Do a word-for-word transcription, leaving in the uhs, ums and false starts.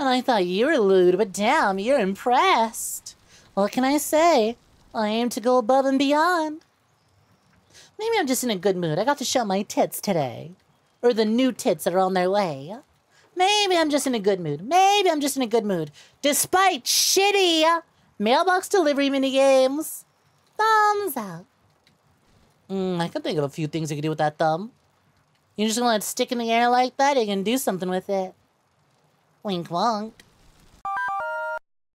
And I thought you were lewd, but damn, you're impressed. What can I say? I aim to go above and beyond. Maybe I'm just in a good mood. I got to show my tits today. Or the new tits that are on their way. Maybe I'm just in a good mood. Maybe I'm just in a good mood. Despite shitty mailbox delivery minigames. Thumbs up. Mm, I can think of a few things you can do with that thumb. You just want it to stick in the air like that, you can do something with it. Wink wonk.